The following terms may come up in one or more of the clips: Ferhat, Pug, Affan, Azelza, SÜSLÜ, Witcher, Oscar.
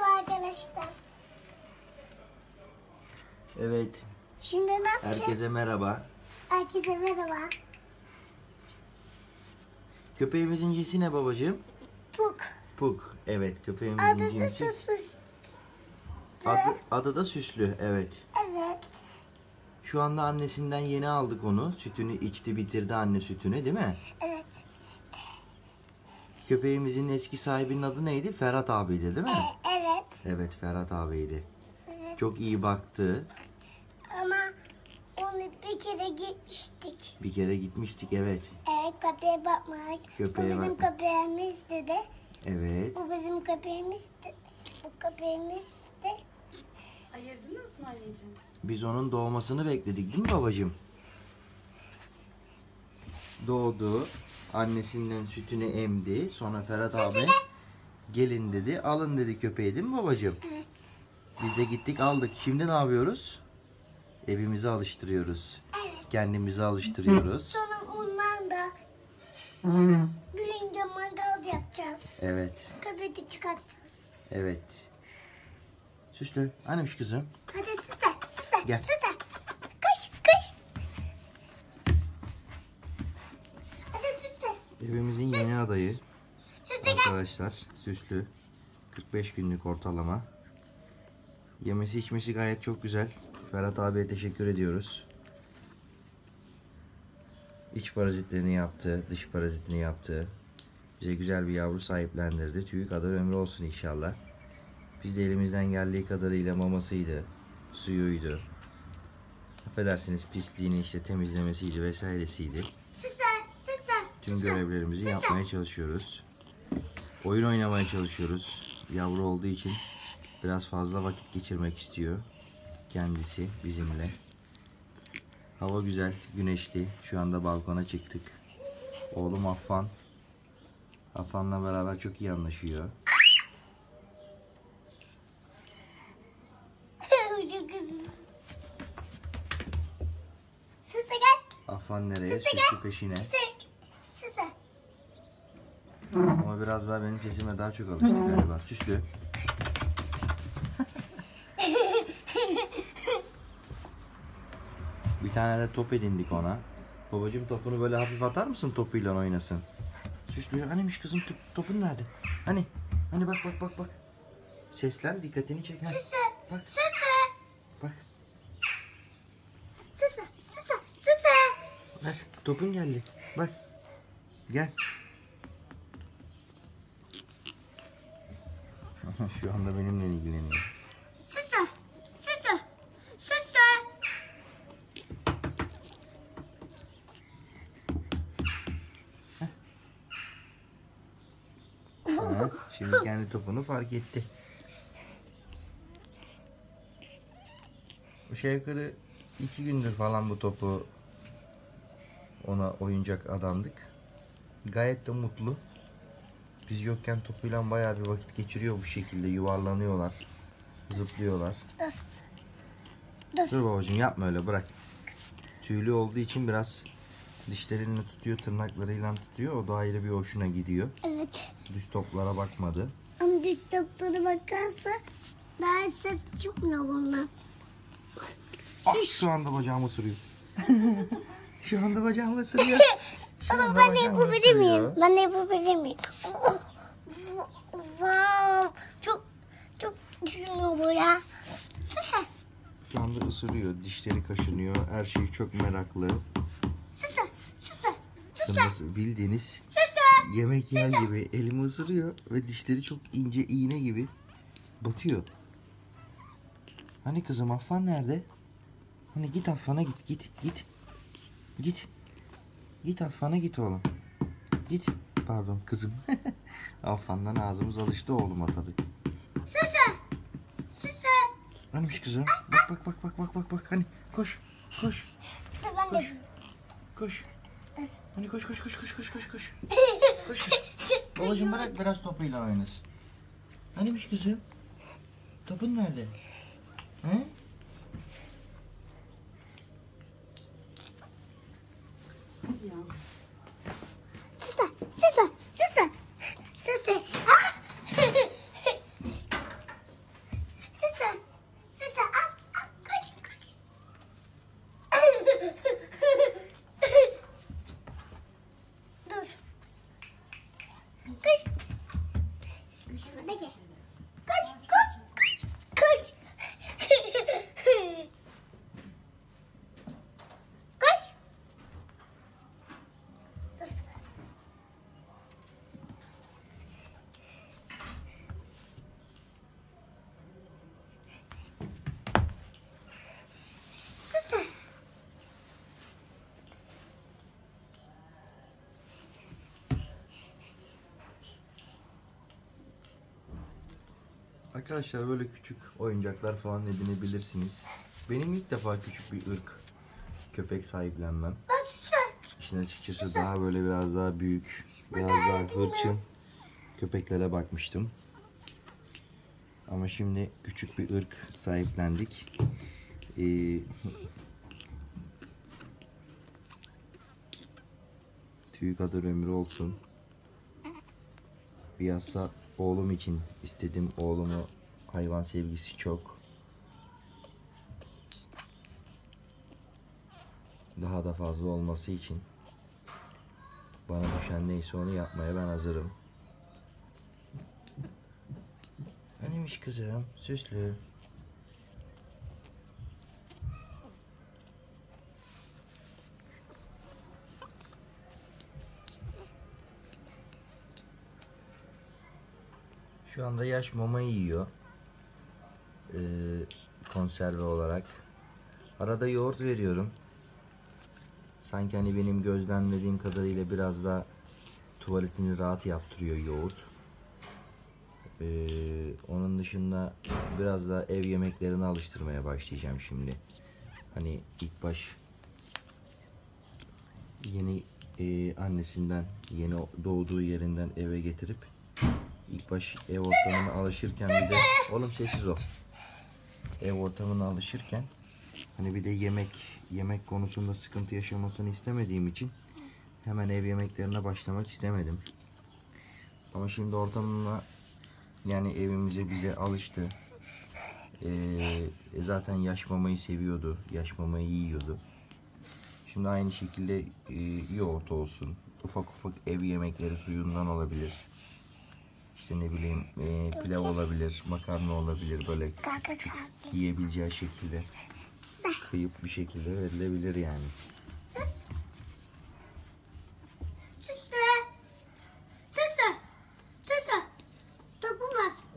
Merhaba arkadaşlar. Evet. Şimdi ne yapacağız? Herkese merhaba. Herkese merhaba. Köpeğimizin cinsi ne babacığım? Puk. Puk. Evet, köpeğimizin cinsi. Adı da Süslü. Adı da Süslü. Evet. Evet. Şu anda annesinden yeni aldık onu. Sütünü içti, bitirdi anne sütünü, değil mi? Evet. Köpeğimizin eski sahibinin adı neydi? Ferhat abiydi, değil mi? Evet. Evet, Ferhat abiydi. Evet. Çok iyi baktı. Ama onu bir kere gitmiştik. Bir kere gitmiştik, evet. Evet, köpeğe bakmak. Köpeğe bu bizim köpeğimiz dedi. Evet. Bu bizim köpeğimiz dedi. Bu köpeğimiz de. Ayırdınız mı anneciğim? Biz onun doğmasını bekledik, değil mi babacığım? Doğdu. Annesinden sütünü emdi. Sonra Ferhat abi gelin dedi. Alın dedi köpeği, değil mi babacığım? Evet. Biz de gittik aldık. Şimdi ne yapıyoruz? Evimizi alıştırıyoruz. Evet. Kendimizi alıştırıyoruz. Sonra ondan da büyüyünce mangal yapacağız. Evet. Köpeği de çıkartacağız. Evet. Süslü. Annemiş kızım. Hadi süsle. Süsle. Gel. Süsle. Evimizin yeni adayı arkadaşlar, Süslü, 45 günlük ortalama. Yemesi içmesi gayet çok güzel. Ferhat abiye teşekkür ediyoruz. İç parazitlerini yaptı, dış parazitini yaptı. Bize güzel bir yavru sahiplendirdi. Tüyü kadar ömrü olsun inşallah. Biz de elimizden geldiği kadarıyla mamasıydı, suyuydu, affedersiniz pisliğini işte temizlemesiydi vesairesiydi. Tüm görevlerimizi yapmaya çalışıyoruz. Oyun oynamaya çalışıyoruz. Yavru olduğu için biraz fazla vakit geçirmek istiyor kendisi bizimle. Hava güzel, güneşli. Şu anda balkona çıktık. Oğlum Affan. Affan'la beraber çok iyi anlaşıyor. Affan nereye? Süslü peşine. Ama biraz daha benim sesime daha çok alıştı galiba. Süslü. Bir tane de top edindik ona. Babacığım topunu böyle hafif atar mısın, topuyla oynasın? Süslü, annemiş kızım topun nerede? Hani bak. Seslen, dikkatini çek. Süslü. Bak. Bak. Süslü. Bak, topun geldi. Bak. Gel. Şu anda benimle ilgileniyor. Evet, şimdi kendi topunu fark etti. Aşağı yukarı 2 gündür falan bu topu ona oyuncak adandık. Gayet de mutlu. Biz yokken topuyla bayağı bir vakit geçiriyor bu şekilde. Yuvarlanıyorlar. Zıplıyorlar. Dur babacığım, yapma öyle, bırak. Tüylü olduğu için biraz dişlerini tutuyor, tırnaklarıyla tutuyor. O da ayrı bir hoşuna gidiyor. Evet. Düz toplara bakmadı. Ama düz toplara bakarsa daha ses çıkmıyor bundan. Ah, şu anda bacağımı ısırıyor. Şu anda bacağımı ısırıyor. Baba, ben de yapabilir miyim? Ben de yapabilir miyim? Wow, çok düşünüyor bu ya. Süslü. Şu anda ısırıyor, dişleri kaşınıyor, her şey çok meraklı. Süslü. Bildiğiniz yemek yer gibi elimi ısırıyor ve dişleri çok ince iğne gibi batıyor. Hani kızım Affan nerede? Hani git Affan'a git. Git Affan'a git oğlum. Git. Pardon kızım. Affan'dan ağzımız alıştı oğlum atadık. Süslü. Annemiş kızım. Bak. Hani koş. Hani koş. Koş. Babacığım bırak biraz topuyla oynasın. Annemiş kızım. Topun nerede? He? Süslü. Arkadaşlar böyle küçük oyuncaklar falan edinebilirsiniz. Benim ilk defa küçük bir ırk köpek sahiplenmem. İşin açıkçası daha böyle biraz daha büyük, biraz daha hırçın köpeklere bakmıştım. Ama şimdi küçük bir ırk sahiplendik. Tüy kadar ömrü olsun. Piyasa oğlum için istedim. Oğlumu hayvan sevgisi çok. Daha da fazla olması için bana düşen neyse onu yapmaya ben hazırım. Neymiş kızım? Süslü. Şu anda yaş mama yiyor. Konserve olarak. Arada yoğurt veriyorum. Sanki hani benim gözlemlediğim kadarıyla biraz da tuvaletini rahat yaptırıyor yoğurt. Onun dışında biraz daha ev yemeklerine alıştırmaya başlayacağım şimdi. Hani ilk baş yeni annesinden, yeni doğduğu yerinden eve getirip ilk baş ev ortamına alışırken bir de oğlum sessiz ol. Ev ortamına alışırken hani bir de yemek konusunda sıkıntı yaşamasını istemediğim için hemen ev yemeklerine başlamak istemedim. Ama şimdi ortamına, yani evimize bize alıştı. Zaten yaş mamayı seviyordu. Yaş mamayı yiyordu. Şimdi aynı şekilde yoğurt olsun. Ufak ufak ev yemekleri suyundan olabilir. İşte ne bileyim pilav olabilir, makarna olabilir. Böyle küçük yiyebileceği şekilde kıyıp bir şekilde verilebilir yani.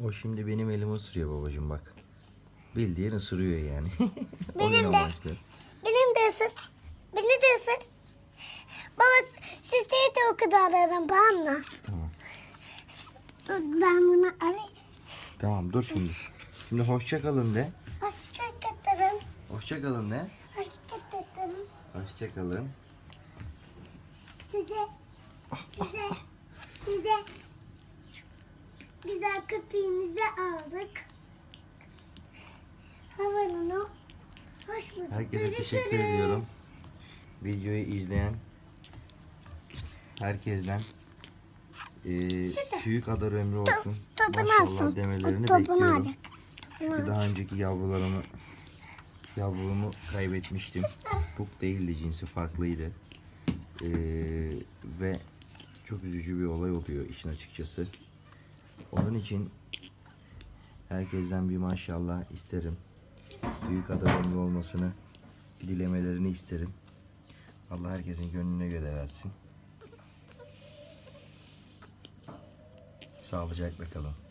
O şimdi benim elimi ısırıyor babacığım bak. Bildiğin ısırıyor yani. Benim de ısır. Beni de ısır. Baba sizleri de o kadar alırım, tamam mı? Tamam. Dur ben bunu alayım. Tamam dur şimdi. Şimdi hoşça kalın de. Hoşça kalın. Hoşça kalın de. Hoşça kalın. Hoşça kalın. Size. Güzel köpeğimizi aldık. Havanını hoş bulduk. Herkese teşekkür ediyorum. Videoyu izleyen herkesten tüy kadar ömrü olsun. Maşallah demelerini bekliyorum. Çünkü daha önceki yavrumu kaybetmiştim. Puk değildi, cinsi farklıydı. Ve çok üzücü bir olay oluyor işin açıkçası. Onun için herkesten bir maşallah isterim. Büyük adamın olmasını dilemelerini isterim. Allah herkesin gönlüne göre versin. Sağlıcakla kalın.